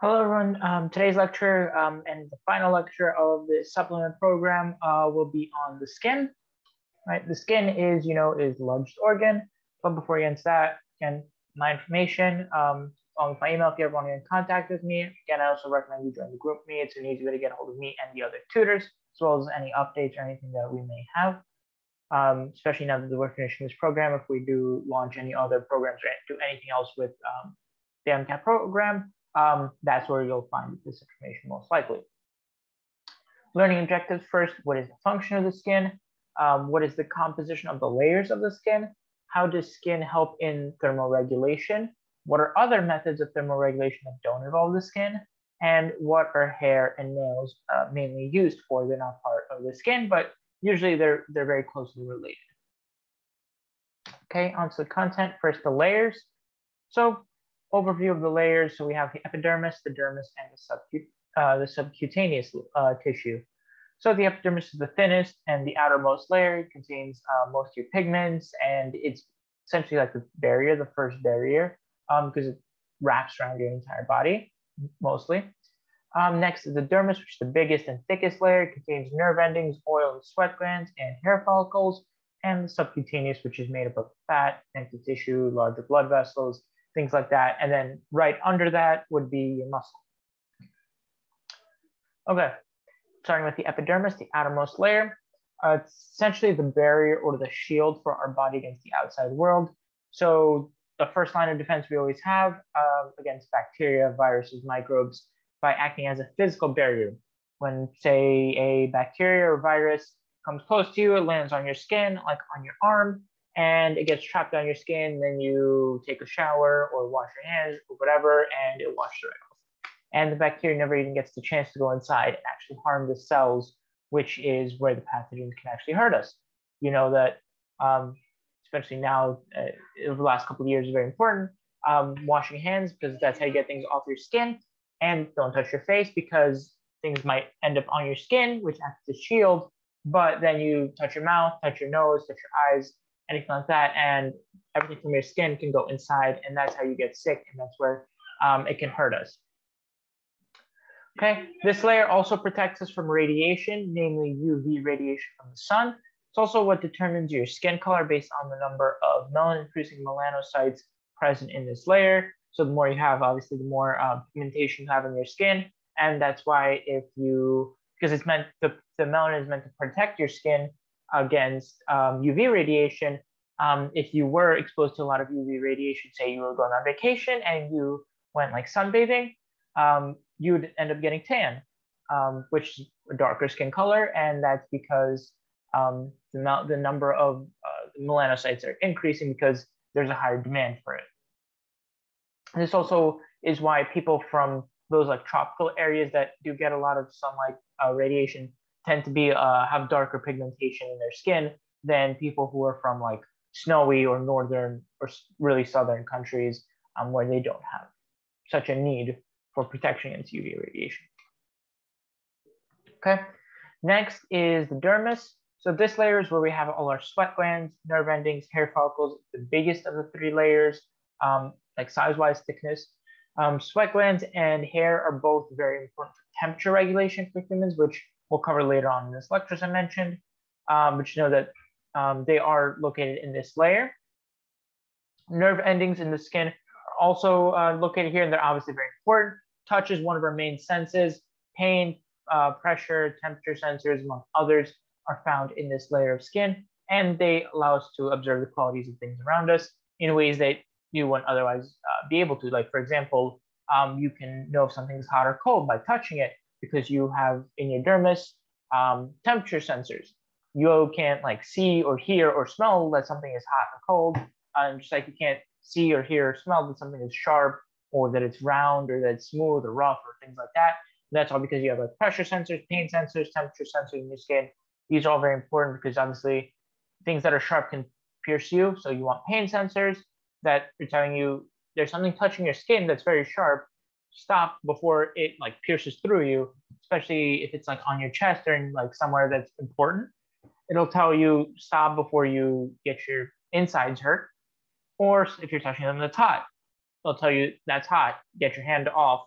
Hello everyone, today's lecture and the final lecture of the supplement program will be on the skin, right? The skin is, is the largest organ, but before you answer that, again, my information along with my email if you ever want to get in contact with me. Again, I also recommend you join the group me. It's an easy way to get a hold of me and the other tutors, as well as any updates or anything that we may have, especially now that we're finishing this program. If we do launch any other programs or do anything else with the MCAT program, that's where you'll find this information most likely. Learning objectives first: what is the function of the skin? What is the composition of the layers of the skin? How does skin help in thermoregulation? What are other methods of thermoregulation that don't involve the skin? And what are hair and nails mainly used for? They're not part of the skin, but usually they're very closely related. Okay, onto the content. First, the layers. So, overview of the layers. So we have the epidermis, the dermis, and the subcutaneous tissue. So the epidermis is the thinnest and the outermost layer. It contains most of your pigments, and it's essentially like the barrier, the first barrier, because it wraps around your entire body mostly. Next is the dermis, which is the biggest and thickest layer. It contains nerve endings, oil and sweat glands, and hair follicles. And the subcutaneous, which is made up of fat, connective tissue, larger blood vessels, things like that. And then right under that would be your muscle. Okay, starting with the epidermis, the outermost layer. It's essentially the barrier or the shield for our body against the outside world. So the first line of defense we always have against bacteria, viruses, microbes, by acting as a physical barrier. When, say, a bacteria or virus comes close to you, it lands on your skin, like on your arm, and it gets trapped on your skin. Then you take a shower or wash your hands or whatever, and it washes it off. And the bacteria never even gets the chance to go inside and actually harm the cells, which is where the pathogens can actually hurt us. You know that, especially now, over the last couple of years, is very important. Washing hands, because that's how you get things off your skin. And don't touch your face, because things might end up on your skin, which acts as a shield. But then you touch your mouth, touch your nose, touch your eyes, anything like that, and everything from your skin can go inside, and that's how you get sick, and that's where it can hurt us. Okay, this layer also protects us from radiation, namely UV radiation from the sun. It's also what determines your skin color based on the number of melanin-producing melanocytes present in this layer. So the more you have, obviously, the more pigmentation you have in your skin, and that's why because it's meant, the melanin is meant to protect your skin against UV radiation. If you were exposed to a lot of UV radiation, say you were going on vacation and you went like sunbathing, you would end up getting tan, which is a darker skin color. And that's because the number of melanocytes are increasing because there's a higher demand for it. And this also is why people from those like tropical areas that do get a lot of sunlight radiation tend to be have darker pigmentation in their skin than people who are from like snowy or northern or really southern countries where they don't have such a need for protection against UV radiation. Okay, next is the dermis. So this layer is where we have all our sweat glands, nerve endings, hair follicles. It's the biggest of the three layers, like size-wise, thickness. Sweat glands and hair are both very important for temperature regulation for humans, which we'll cover later on in this lecture, as I mentioned, but that they are located in this layer. Nerve endings in the skin are also located here, and they're obviously very important. Touch is one of our main senses. Pain, pressure, temperature sensors, among others, are found in this layer of skin, and they allow us to observe the qualities of things around us in ways that you wouldn't otherwise be able to. Like, for example, you can know if something's hot or cold by touching it, because you have in your dermis temperature sensors. You can't like see or hear or smell that something is hot or cold, just like you can't see or hear or smell that something is sharp or that it's round or that it's smooth or rough or things like that. And that's all because you have like pressure sensors, pain sensors, temperature sensors in your skin. These are all very important because obviously things that are sharp can pierce you. So you want pain sensors that are telling you there's something touching your skin that's very sharp. Stop before it like pierces through you, especially if it's like on your chest or in like somewhere that's important. It'll tell you stop before you get your insides hurt. Or if you're touching them that's hot, it'll tell you that's hot, get your hand off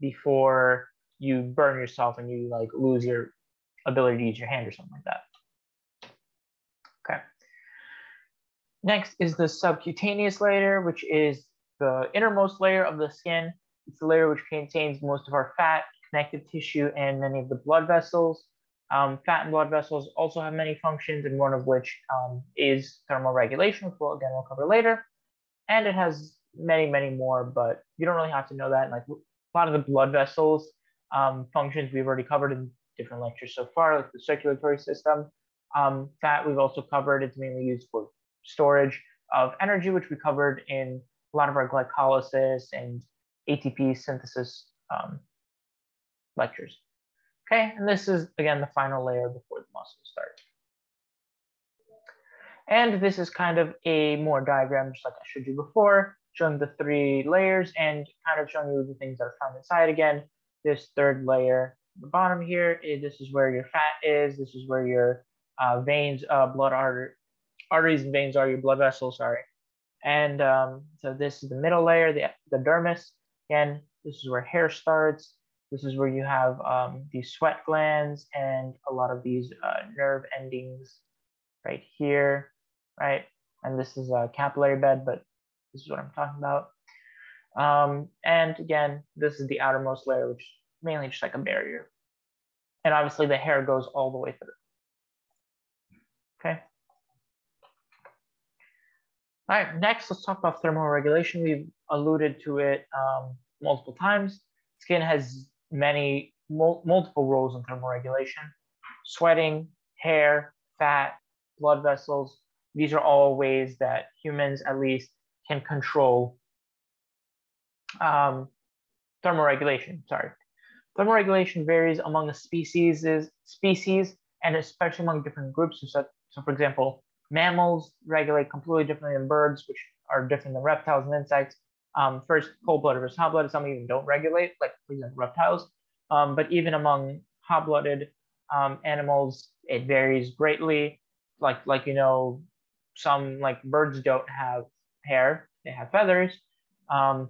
before you burn yourself and you like lose your ability to use your hand or something like that. Okay. Next is the subcutaneous layer, which is the innermost layer of the skin. It's the layer which contains most of our fat, connective tissue, and many of the blood vessels. Fat and blood vessels also have many functions, and one of which is thermoregulation, which we'll cover later. And it has many, many more, but you don't really have to know that. And like a lot of the blood vessels functions we've already covered in different lectures so far, like the circulatory system. Fat we've also covered. It's mainly used for storage of energy, which we covered in a lot of our glycolysis and ATP synthesis lectures. Okay, and this is, again, the final layer before the muscles start. And this is kind of a more diagram, just like I showed you before, showing the three layers and kind of showing you the things that are found inside. Again, this third layer, the bottom here, this is where your fat is. This is where your veins, arteries and veins are, your blood vessels, sorry. And so this is the middle layer, the dermis. Again, this is where hair starts. This is where you have these sweat glands and a lot of these nerve endings right here, right? And this is a capillary bed, but this is what I'm talking about. And again, this is the outermost layer, which is mainly just like a barrier. And obviously the hair goes all the way through, okay? All right, next, let's talk about thermoregulation. We've alluded to it multiple times. Skin has many, multiple roles in thermoregulation. Sweating, hair, fat, blood vessels. These are all ways that humans, at least, can control thermoregulation, sorry. Thermoregulation varies among the species and especially among different groups. So for example, mammals regulate completely differently than birds, which are different than reptiles and insects. First, cold-blooded versus hot-blooded, some even don't regulate, like for example, reptiles. But even among hot-blooded animals, it varies greatly. Like you know, some like birds don't have hair, they have feathers,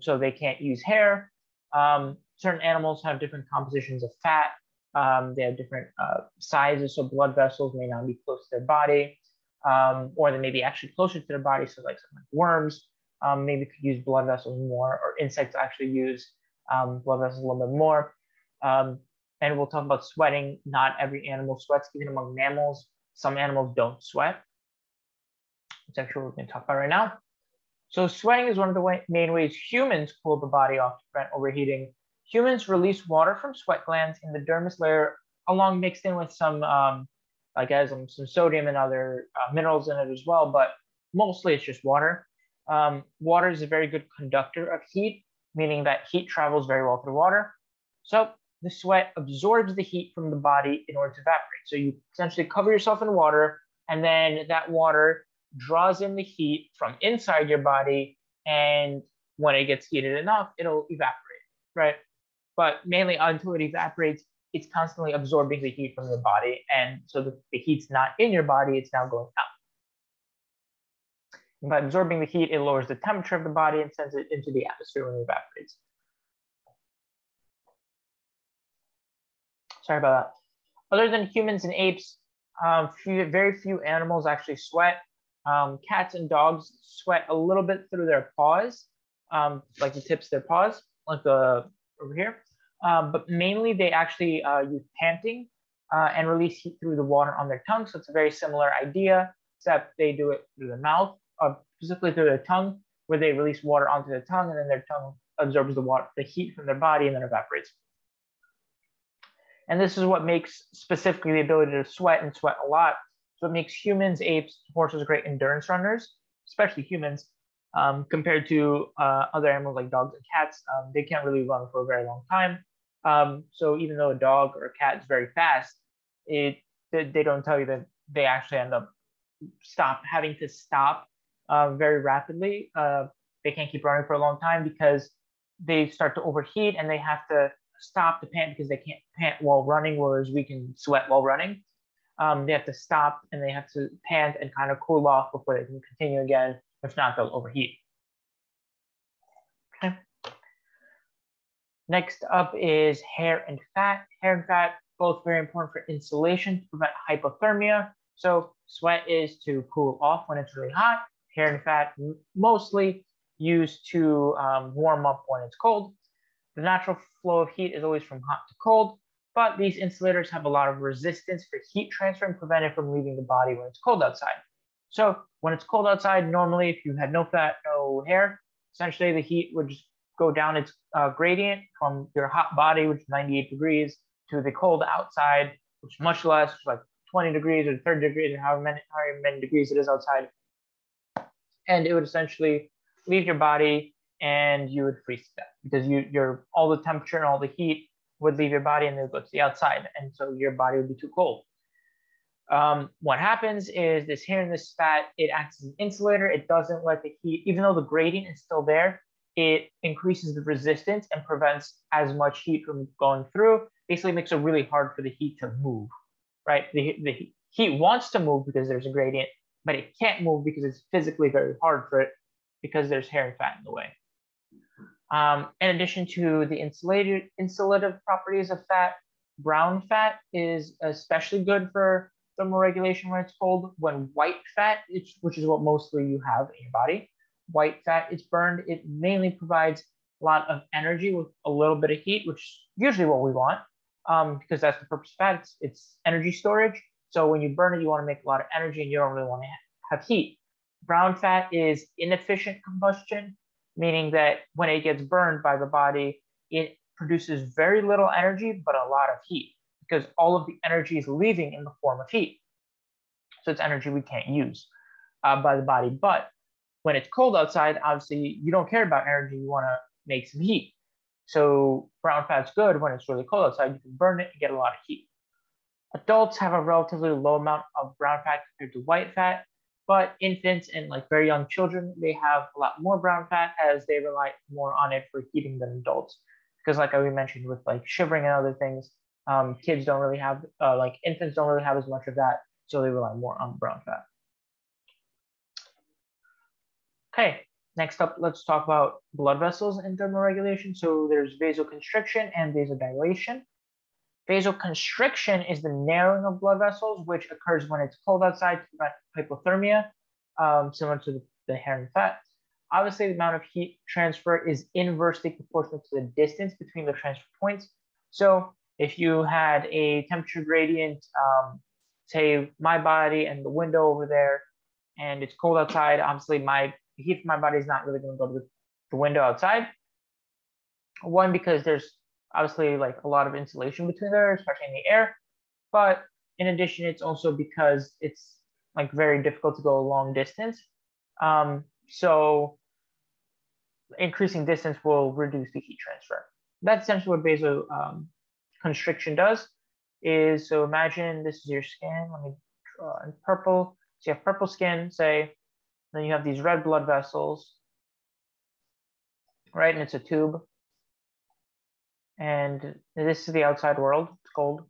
so they can't use hair. Certain animals have different compositions of fat. They have different sizes, so blood vessels may not be close to their body, or they may be actually closer to their body, so like some worms maybe could use blood vessels more, or insects actually use blood vessels a little bit more. And we'll talk about sweating. Not every animal sweats, even among mammals. Some animals don't sweat. It's actually what we're going to talk about right now. So sweating is one of the main ways humans cool the body off to prevent overheating. Humans release water from sweat glands in the dermis layer, along mixed in with some, like some sodium and other minerals in it as well, but mostly it's just water. Water is a very good conductor of heat, meaning that heat travels very well through water. So the sweat absorbs the heat from the body in order to evaporate. So you essentially cover yourself in water, and then that water draws in the heat from inside your body. And when it gets heated enough, it'll evaporate, right? But mainly until it evaporates, it's constantly absorbing the heat from your body. And so the heat's not in your body, it's now going out. By absorbing the heat, it lowers the temperature of the body and sends it into the atmosphere when it evaporates. Sorry about that. Other than humans and apes, very few animals actually sweat. Cats and dogs sweat a little bit through their paws, like the tips of their paws, like over here. But mainly they actually use panting and release heat through the water on their tongue. So it's a very similar idea, except they do it through the mouth, specifically through their tongue, where they release water onto their tongue, and then their tongue absorbs the heat from their body, and then evaporates. And this is what makes specifically the ability to sweat and sweat a lot. So it makes humans, apes, horses great endurance runners, especially humans, compared to other animals like dogs and cats. They can't really run for a very long time. So even though a dog or a cat is very fast, they don't tell you that they actually end up having to stop very rapidly. They can't keep running for a long time because they start to overheat and they have to stop to pant because they can't pant while running, whereas we can sweat while running. They have to stop and they have to pant and kind of cool off before they can continue again. If not, they'll overheat. Okay. Next up is hair and fat. Hair and fat, both very important for insulation to prevent hypothermia. So sweat is to cool off when it's really hot. Hair and fat mostly used to warm up when it's cold. The natural flow of heat is always from hot to cold, but these insulators have a lot of resistance for heat transfer and prevent it from leaving the body when it's cold outside. So when it's cold outside, normally if you had no fat, no hair, essentially the heat would just go down its gradient from your hot body, which is 98 degrees, to the cold outside, which is much less, like 20 degrees or 30 degrees or however many degrees it is outside. And it would essentially leave your body and you would freeze to death because you're all the temperature and all the heat would leave your body and it would go to the outside. And so your body would be too cold. What happens is this hair and this fat, it acts as an insulator. It doesn't let the heat, even though the gradient is still there, it increases the resistance and prevents as much heat from going through. Basically makes it really hard for the heat to move, right? The heat wants to move because there's a gradient, but it can't move because it's physically very hard for it because there's hair and fat in the way. In addition to the insulative properties of fat, brown fat is especially good for thermoregulation when it's cold. When white fat, which is what mostly you have in your body, white fat is burned, it mainly provides a lot of energy with a little bit of heat, which is usually what we want because that's the purpose of fat. It's energy storage. So when you burn it, you want to make a lot of energy and you don't really want to have heat. Brown fat is inefficient combustion, meaning that when it gets burned by the body, it produces very little energy, but a lot of heat because all of the energy is leaving in the form of heat. So it's energy we can't use by the body. But when it's cold outside, obviously you don't care about energy. You want to make some heat. So brown fat's good when it's really cold outside. You can burn it and get a lot of heat. Adults have a relatively low amount of brown fat compared to white fat, but infants and like very young children, they have a lot more brown fat as they rely more on it for heating than adults. Because like we mentioned with like shivering and other things, kids don't really have, infants don't really have as much of that. So they rely more on brown fat. Okay, next up, let's talk about blood vessels and thermoregulation. So there's vasoconstriction and vasodilation. Vasoconstriction is the narrowing of blood vessels, which occurs when it's cold outside to prevent hypothermia, similar to the hair and fat. Obviously, the amount of heat transfer is inversely proportional to the distance between the transfer points. So if you had a temperature gradient, say my body and the window over there, and it's cold outside, obviously the heat from my body is not really going to go to the window outside. One, because there's obviously like a lot of insulation between there, especially in the air. But in addition, it's also because it's like very difficult to go a long distance. So increasing distance will reduce the heat transfer. That's essentially what vasoconstriction does is, so imagine this is your skin. Let me draw in purple. So you have purple skin, say, then you have these red blood vessels, right? And it's a tube. And this is the outside world, it's cold.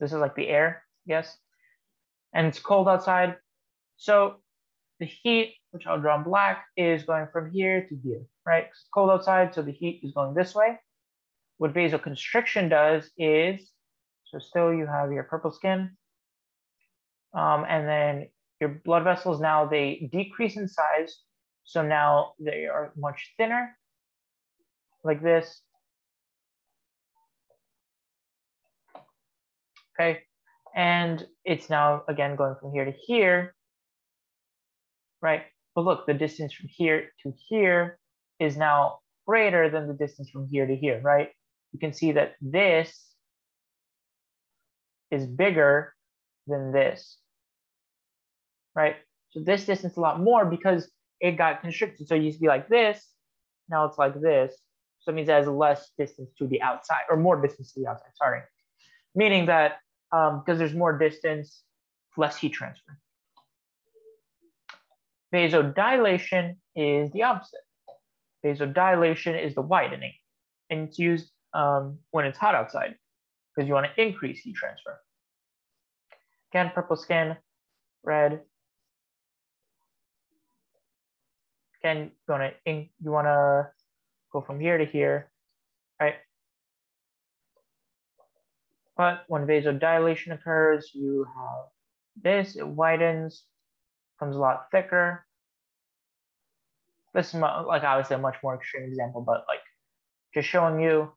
This is like the air, yes. And it's cold outside. So the heat, which I'll draw in black, is going from here to here, right? It's cold outside, so the heat is going this way. What vasoconstriction does is, so still you have your purple skin, and then your blood vessels, now they decrease in size. So now they are much thinner, like this. Okay, and it's now again going from here to here, right? But look, the distance from here to here is now greater than the distance from here to here, right? You can see that this is bigger than this, right? So this distance is a lot more because it got constricted. So it used to be like this, now it's like this. So it means it has less distance to the outside, or more distance to the outside, sorry. Meaning that because there's more distance, less heat transfer. Vasodilation is the opposite. Vasodilation is the widening, and it's used when it's hot outside because you want to increase heat transfer. Again, purple skin, red. Again, you want to go from here to here, right? But when vasodilation occurs, you have this, it widens, becomes a lot thicker. This is like obviously a much more extreme example, but like just showing you,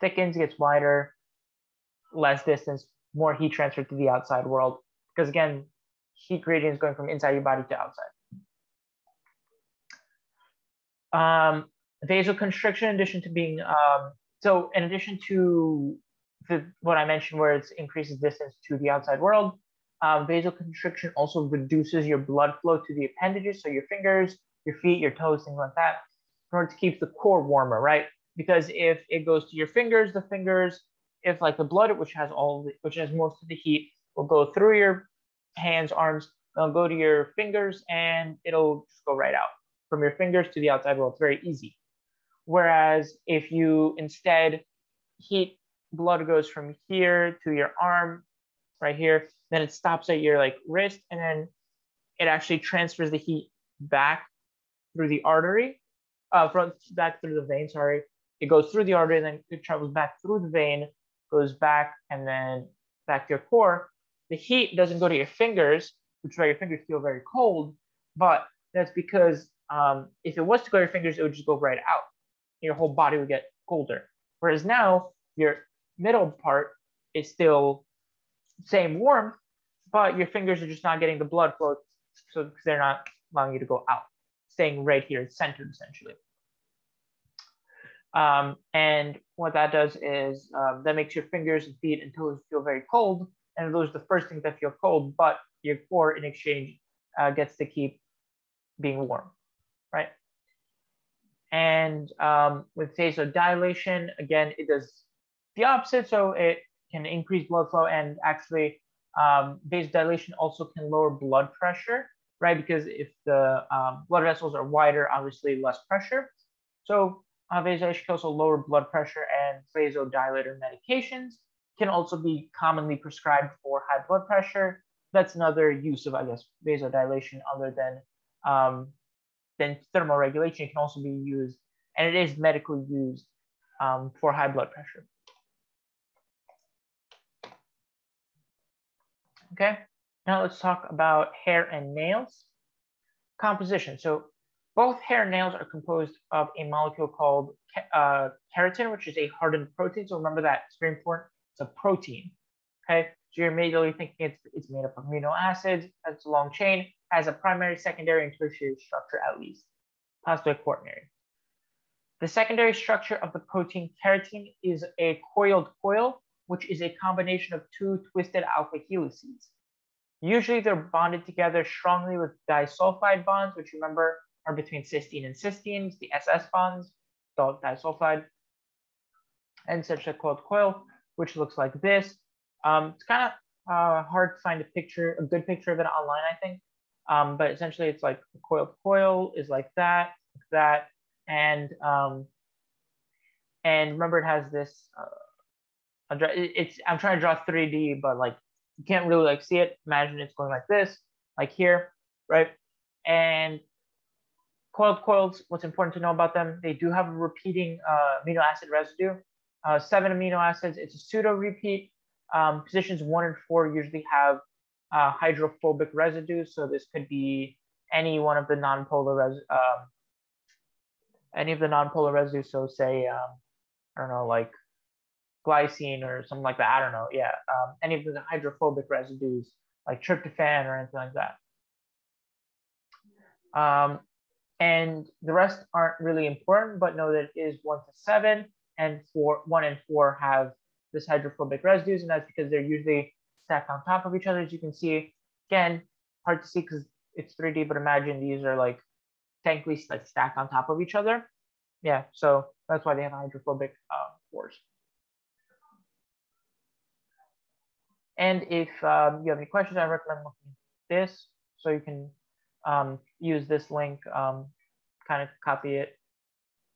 thickens, gets wider, less distance, more heat transfer to the outside world. Because again, heat gradient is going from inside your body to outside. Vasoconstriction, in addition to being, so in addition to what I mentioned where it increases distance to the outside world, vasoconstriction also reduces your blood flow to the appendages, so your fingers, your feet, your toes, things like that, in order to keep the core warmer, right? Because if it goes to your fingers, the fingers, if like the blood, which has most of the heat, will go through your hands, arms, it'll go to your fingers, and it'll just go right out from your fingers to the outside world. It's very easy. Whereas if you instead heat, blood goes from here to your arm, right here, then it stops at your like wrist, and then it actually transfers the heat back through the artery, back through the vein, sorry. It goes through the artery, and then it travels back through the vein, goes back, and then back to your core. The heat doesn't go to your fingers, which is why your fingers feel very cold, but that's because if it was to go to your fingers, it would just go right out. Your whole body would get colder. Whereas now, your middle part is still same warmth, but your fingers are just not getting the blood flow, so because they're not allowing you to go out, staying right here, it's centered essentially. And what that does is that makes your fingers and feet and toes feel very cold, and those are the first things that feel cold, but your core in exchange gets to keep being warm, right? And with vasodilation, again, it does the opposite, so it can increase blood flow, and actually vasodilation also can lower blood pressure, right? Because if the blood vessels are wider, obviously less pressure. So vasodilation can also lower blood pressure, and vasodilator medications can also be commonly prescribed for high blood pressure. That's another use of, I guess, vasodilation other than thermal regulation. It can also be used, and it is medically used for high blood pressure. Okay, now let's talk about hair and nails. Composition. So both hair and nails are composed of a molecule called keratin, which is a hardened protein. So remember that, it's very important. It's a protein, okay? So you're immediately thinking it's made up of amino acids, it's a long chain, has a primary, secondary, and tertiary structure at least, possibly quaternary. The secondary structure of the protein keratin is a coiled coil, which is a combination of two twisted alpha helices. Usually they're bonded together strongly with disulfide bonds, which remember are between cysteine and cysteines, the SS bonds, the disulfide, and such a coiled coil, which looks like this. It's kind of hard to find a good picture of it online, I think. But essentially it's like a coiled coil is like that, and remember it has this, I'm trying to draw 3D, but like you can't really like see it. Imagine it's going like this, like here, right? And coiled coils, what's important to know about them, they do have a repeating amino acid residue, 7 amino acids. It's a pseudo repeat. Positions 1 and 4 usually have hydrophobic residues, so this could be any one of the nonpolar residues. So say I don't know, like glycine or something like that. I don't know. Yeah, any of the hydrophobic residues like tryptophan or anything like that. And the rest aren't really important, but know that it is 1 to 7, and 1 and 4 have this hydrophobic residues, and that's because they're usually stacked on top of each other. As you can see, again, hard to see because it's 3D, but imagine these are like technically like stacked on top of each other. Yeah, so that's why they have hydrophobic pores. And if you have any questions, I recommend looking at this, so you can use this link, kind of copy it,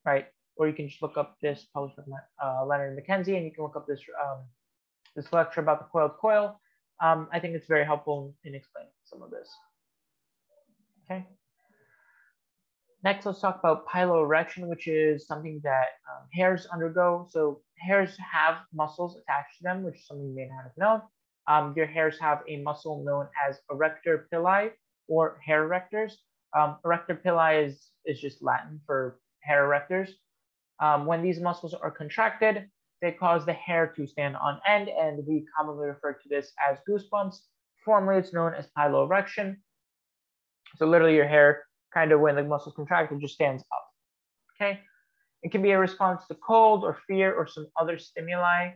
right? Or you can just look up this published by Leonard McKenzie, and you can look up this this lecture about the coiled coil. I think it's very helpful in explaining some of this. Okay. Next, let's talk about piloerection, which is something that hairs undergo. So hairs have muscles attached to them, which is something you may not have known. Your hairs have a muscle known as arrector pili or hair erectors. Arrector pili is just Latin for hair erectors. When these muscles are contracted, they cause the hair to stand on end, and we commonly refer to this as goosebumps. Formerly, it's known as piloerection. So literally your hair, kind of when the muscles contract, it just stands up, okay? It can be a response to cold or fear or some other stimuli.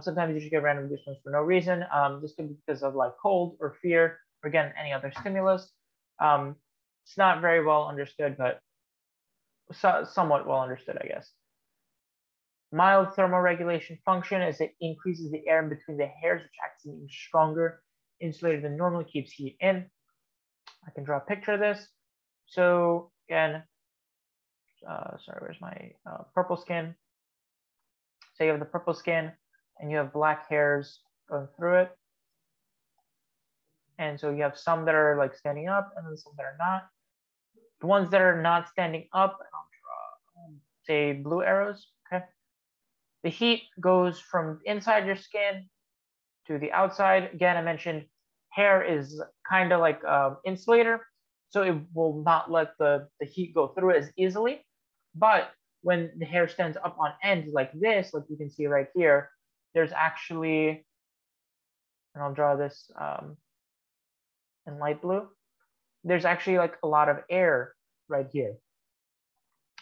Sometimes you just get random goosebumps for no reason. This could be because of like cold or fear, or again, any other stimulus. It's not very well understood, but somewhat well understood, I guess. Mild thermoregulation function is it increases the air in between the hairs, which acts as even stronger insulator than normal, keeps heat in. I can draw a picture of this. So again, sorry, where's my purple skin? So you have the purple skin and you have black hairs going through it. And so you have some that are like standing up and then some that are not. The ones that are not standing up, I'll draw, say, blue arrows, okay? The heat goes from inside your skin to the outside. Again, I mentioned hair is kind of like insulator. So it will not let the heat go through as easily. But when the hair stands up on end like this, like you can see right here, there's actually, and I'll draw this in light blue, there's actually like a lot of air right here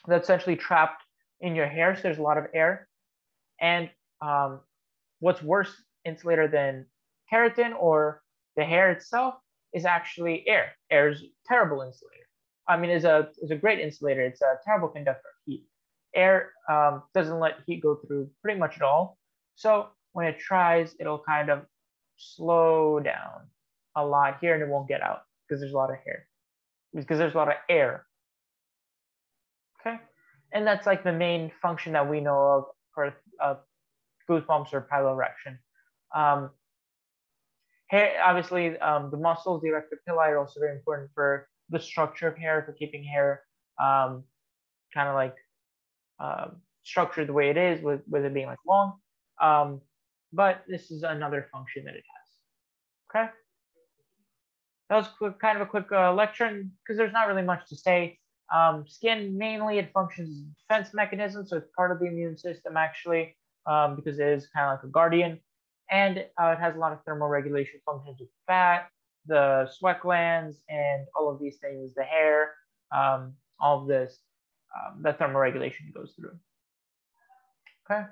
that's essentially trapped in your hair. So there's a lot of air. And what's worse insulator than keratin or the hair itself is actually air. Air is a terrible insulator. I mean, is a great insulator. It's a terrible conductor of heat. Air doesn't let heat go through pretty much at all. So when it tries, it'll kind of slow down a lot here and it won't get out because there's a lot of hair, because there's a lot of air, okay? And that's like the main function that we know of for goosebumps or piloerection. Hair, obviously, the muscles, the arrector pili, are also very important for the structure of hair, for keeping hair kind of like structured the way it is, with it being like long. But this is another function that it has, okay? That was quick, kind of a quick lecture, because there's not really much to say. Skin, mainly it functions as a defense mechanism, so it's part of the immune system actually, because it is kind of like a guardian. And it has a lot of thermoregulation functions with fat, the sweat glands, and all of these things, the hair, all of this, the thermoregulation goes through. Okay,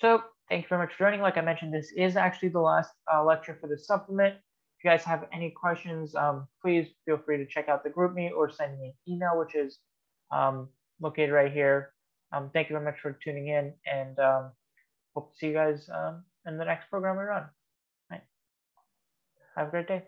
so thank you very much for joining. Like I mentioned, this is actually the last lecture for this supplement. If you guys have any questions, please feel free to check out the GroupMe or send me an email, which is located right here. Thank you very much for tuning in, and hope to see you guys in the next program we run. All right. Have a great day.